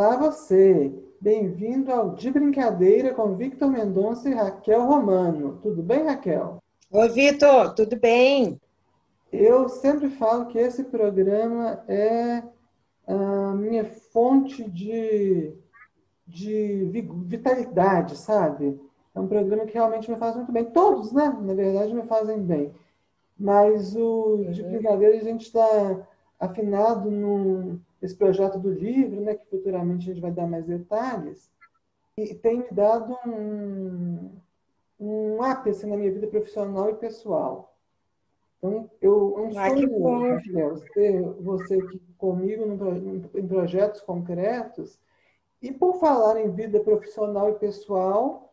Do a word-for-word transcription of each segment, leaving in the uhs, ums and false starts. Olá você, bem-vindo ao De Brincadeira com Victor Mendonça e Raquel Romano. Tudo bem, Raquel? Oi, Victor, tudo bem? Eu sempre falo que esse programa é a minha fonte de, de vitalidade, sabe? É um programa que realmente me faz muito bem. Todos, né? Na verdade, me fazem bem. Mas o De Brincadeira a gente está afinado num... esse projeto do livro, né, que futuramente a gente vai dar mais detalhes, e tem me dado um, um ápice na minha vida profissional e pessoal. Então, eu é um ah, sonho, Raquel, ter você aqui comigo em projetos concretos. E por falar em vida profissional e pessoal,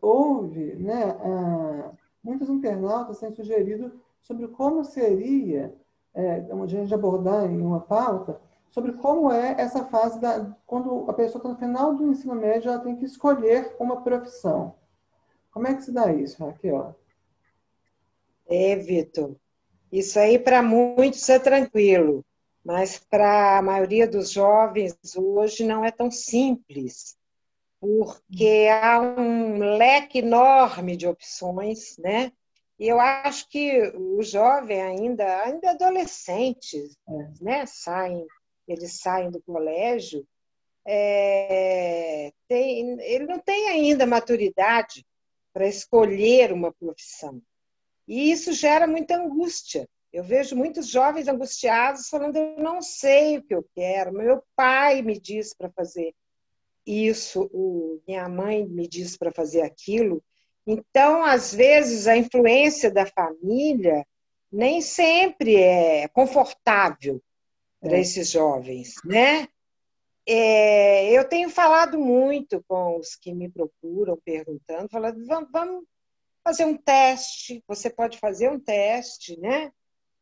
houve, né, a, muitos internautas têm sugerido sobre como seria, é, onde a gente abordar em uma pauta, sobre como é essa fase da, quando a pessoa está no final do ensino médio, ela tem que escolher uma profissão. Como é que se dá isso, Raquel? É, Victor. Isso aí para muitos é tranquilo, mas para a maioria dos jovens hoje não é tão simples, porque há um leque enorme de opções, né? E eu acho que o jovem ainda, ainda adolescente, é. né, saem eles saem do colégio, é, tem, ele não tem ainda maturidade para escolher uma profissão. E isso gera muita angústia. Eu vejo muitos jovens angustiados falando, eu não sei o que eu quero, meu pai me diz para fazer isso, o, minha mãe me diz para fazer aquilo. Então, às vezes, a influência da família nem sempre é confortável para esses jovens, né? É, eu tenho falado muito com os que me procuram, perguntando, falando, vamos, vamos fazer um teste, você pode fazer um teste, né?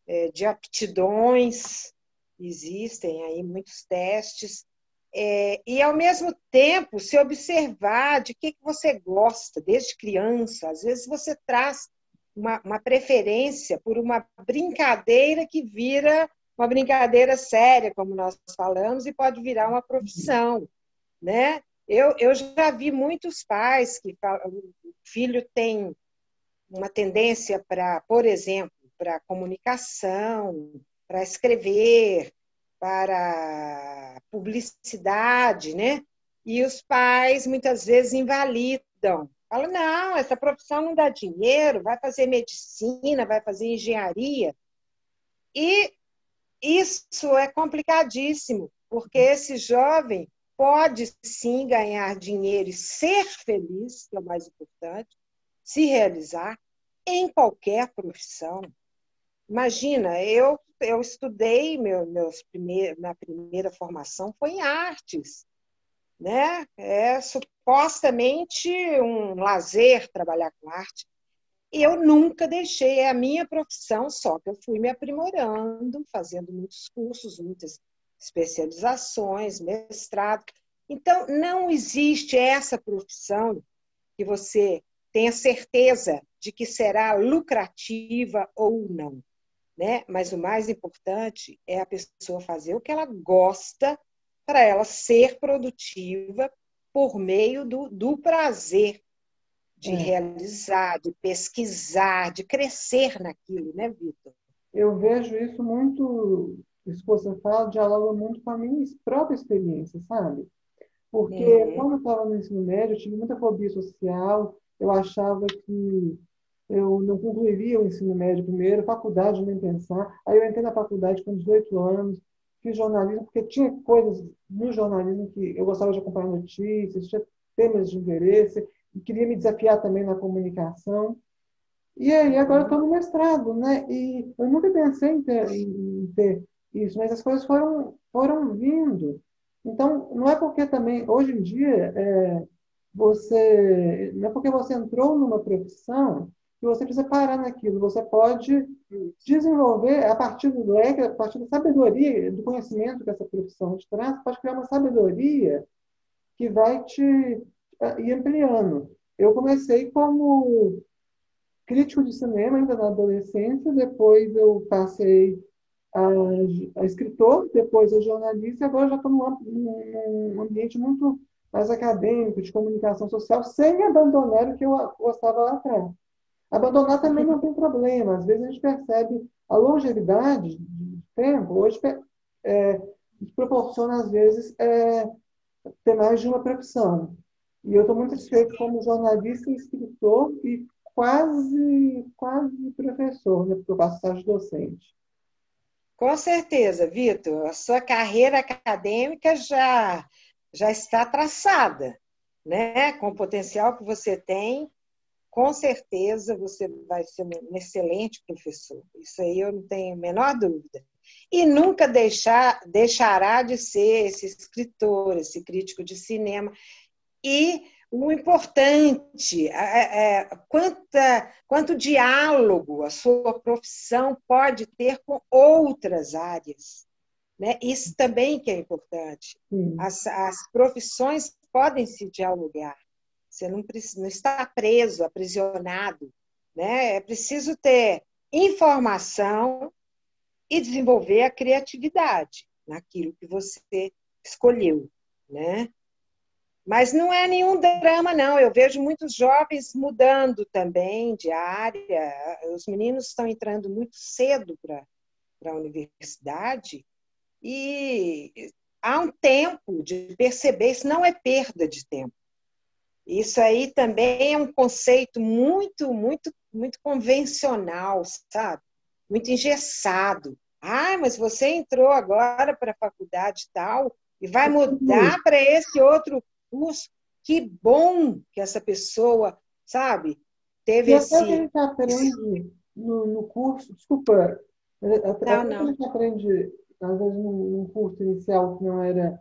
É, de aptidões, existem aí muitos testes, é, e ao mesmo tempo se observar de que, que você gosta desde criança, às vezes você traz uma, uma preferência por uma brincadeira que vira uma brincadeira séria, como nós falamos, e pode virar uma profissão, né? Eu, eu já vi muitos pais que falam, o filho tem uma tendência para, por exemplo, para comunicação, para escrever, para publicidade, né? E os pais muitas vezes invalidam. Falam, não, essa profissão não dá dinheiro, vai fazer medicina, vai fazer engenharia. E isso é complicadíssimo, porque esse jovem pode sim ganhar dinheiro e ser feliz, que é o mais importante, se realizar em qualquer profissão. Imagina, eu, eu estudei, meu, meus primeir, minha primeira formação foi em artes, né? É supostamente um lazer trabalhar com arte. Eu nunca deixei, é a minha profissão, só que eu fui me aprimorando, fazendo muitos cursos, muitas especializações, mestrado. Então, não existe essa profissão que você tenha certeza de que será lucrativa ou não, né? Mas o mais importante é a pessoa fazer o que ela gosta para ela ser produtiva por meio do, do prazer. De realizar, de pesquisar, de crescer naquilo, né, Victor? Eu vejo isso muito, isso que você fala, dialoga muito com a minha própria experiência, sabe? Porque é. quando eu estava no ensino médio, eu tive muita fobia social, eu achava que eu não concluiria o ensino médio primeiro, faculdade nem pensar, aí eu entrei na faculdade com dezoito anos, fiz jornalismo, porque tinha coisas no jornalismo que eu gostava de acompanhar notícias, tinha temas de interesse, queria me desafiar também na comunicação. E aí, agora estou no mestrado, né? E eu nunca pensei em ter, em ter isso, mas as coisas foram, foram vindo. Então, não é porque também, hoje em dia, é, você, não é porque você entrou numa profissão que você precisa parar naquilo. Você pode desenvolver, a partir do leque, a partir da sabedoria, do conhecimento que essa profissão te traz, pode criar uma sabedoria que vai te... e ampliando. Eu comecei como crítico de cinema ainda na adolescência, depois eu passei a, a escritor, depois a jornalista, e agora já estou num, num ambiente muito mais acadêmico, de comunicação social, sem abandonar o que eu gostava lá atrás. Abandonar também não tem problema. Às vezes a gente percebe a longevidade de tempo, hoje é, proporciona, às vezes, é, ter mais de uma profissão. E eu estou muito satisfeito como jornalista, escritor e quase, quase professor, né? Porque eu faço estágio docente. Com certeza, Victor. A sua carreira acadêmica já, já está traçada, né? Com o potencial que você tem. Com certeza você vai ser um excelente professor. Isso aí eu não tenho a menor dúvida. E nunca deixar, deixará de ser esse escritor, esse crítico de cinema. E o importante, é, é, quanta, quanto diálogo a sua profissão pode ter com outras áreas. Né? Isso também que é importante. As, as profissões podem se dialogar. Você não, precisa, não está preso, aprisionado. Né? É preciso ter informação e desenvolver a criatividade naquilo que você escolheu. Né? Mas não é nenhum drama, não. Eu vejo muitos jovens mudando também de área. Os meninos estão entrando muito cedo para a universidade e há um tempo de perceber, isso não é perda de tempo. Isso aí também é um conceito muito, muito, muito convencional, sabe? Muito engessado. Ah, mas você entrou agora para a faculdade tal e vai mudar para esse outro curso. Que bom que essa pessoa, sabe, teve esse... E até que a gente aprende no, no curso... Desculpa. Até não, não. A gente aprende, às vezes, num curso inicial que não era...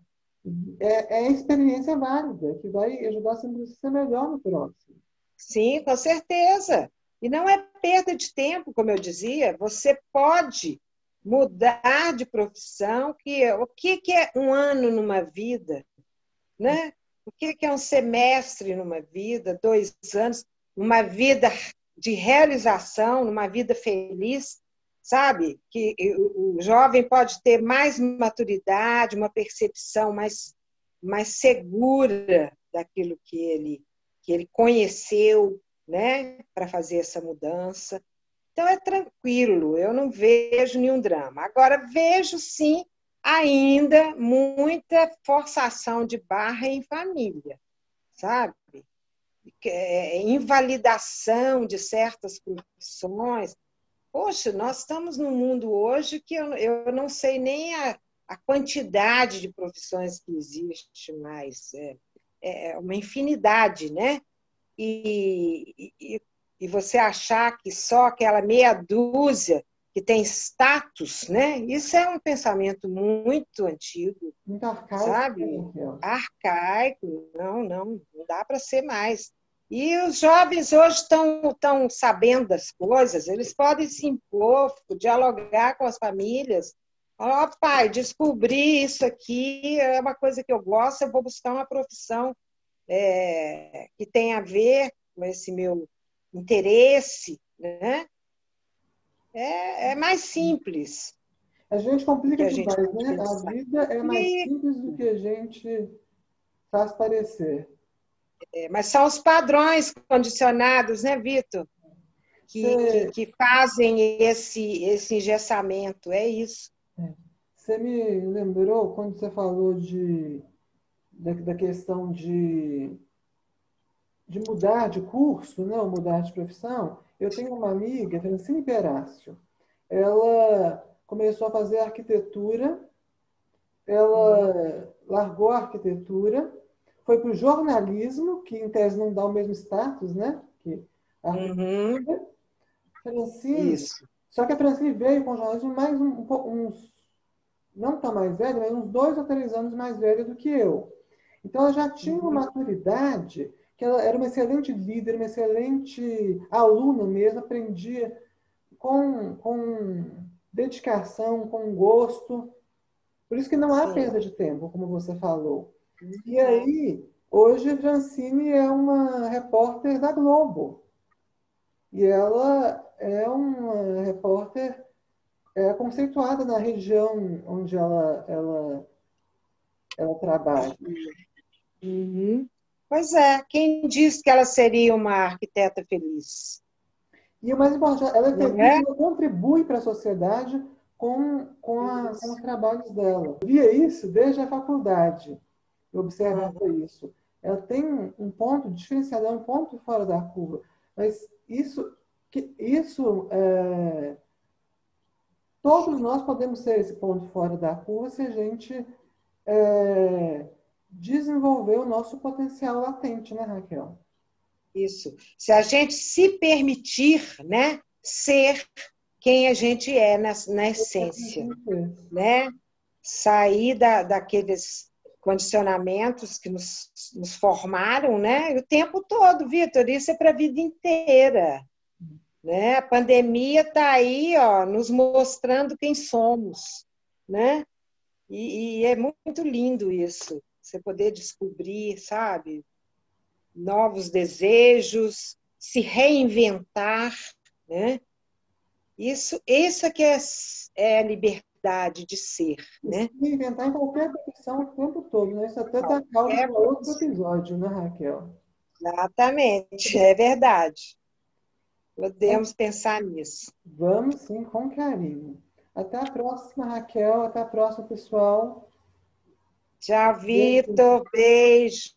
É, é experiência válida, que vai ajudar sempre a ser melhor no próximo. Sim, com certeza. E não é perda de tempo, como eu dizia. Você pode mudar de profissão. Que, o que, que é um ano numa vida? Né? O que, que é um semestre numa vida? Dois anos? Uma vida de realização, uma vida feliz? Sabe, que o jovem pode ter mais maturidade, uma percepção mais, mais segura daquilo que ele, que ele conheceu, né, para fazer essa mudança. Então, é tranquilo, eu não vejo nenhum drama. Agora, vejo, sim, ainda muita forçação de barra em família, sabe? É, invalidação de certas profissões. Poxa, nós estamos num mundo hoje que eu, eu não sei nem a, a quantidade de profissões que existe mais. É, é uma infinidade, né? E, e, e você achar que só aquela meia dúzia que tem status, né? Isso é um pensamento muito antigo. Muito arcaico. Sabe? Arcaico. Não, não, não dá para ser mais. E os jovens hoje estão, estão sabendo das coisas, eles podem se impor, dialogar com as famílias. Ó, oh, pai, descobri isso aqui, é uma coisa que eu gosto, eu vou buscar uma profissão é, que tem a ver com esse meu interesse. Né? É, é mais simples. A gente complica demais, né? A vida é mais simples do que a gente faz parecer. É, mas são os padrões condicionados, né, Victor? Que, que, que fazem esse, esse engessamento, é isso. É. Você me lembrou quando você falou de, da, da questão de, de mudar de curso, né, mudar de profissão. Eu tenho uma amiga, Francine Perácio. Ela começou a fazer arquitetura, ela largou a arquitetura, foi para o jornalismo, que em tese não dá o mesmo status, né? Que a uhum. Francine, isso. Só que a Francine veio com o jornalismo mais um, um, uns... Não tão mais velha, mas uns dois ou três anos mais velha do que eu. Então, ela já tinha uma uhum. maturidade, que ela era uma excelente líder, uma excelente aluna mesmo, aprendia com, com dedicação, com gosto. Por isso que não há perda de tempo, como você falou. E aí, hoje a Francine é uma repórter da Globo. E ela é uma repórter é, conceituada na região onde ela, ela, ela trabalha. Uhum. Pois é, quem disse que ela seria uma arquiteta feliz? E o mais importante, ela, feliz, é? ela contribui para a sociedade com, com, a, com os trabalhos dela. Eu via isso desde a faculdade, eu observava uhum. isso. Ela tem um ponto diferenciado, é um ponto fora da curva. Mas isso, que, isso é, todos nós podemos ser esse ponto fora da curva se a gente... É, desenvolver o nosso potencial latente, né, Raquel? Isso. Se a gente se permitir, né, ser quem a gente é na, na essência, né? Sair da, daqueles condicionamentos que nos, nos formaram, né? O tempo todo, Victor, isso é para a vida inteira, né? A pandemia está aí, ó, nos mostrando quem somos, né? E, e é muito lindo isso. Você poder descobrir, sabe, novos desejos, se reinventar, né? Isso, isso é que é, é a liberdade de ser, né? Se reinventar em qualquer profissão o tempo todo, né? Isso até está causa do outro episódio, né, Raquel? Exatamente, é verdade. Podemos pensar nisso. Vamos sim, com carinho. Até a próxima, Raquel. Até a próxima, pessoal. Tchau, Victor. Beijo.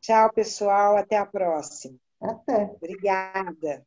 Tchau, pessoal. Até a próxima. Até. Obrigada.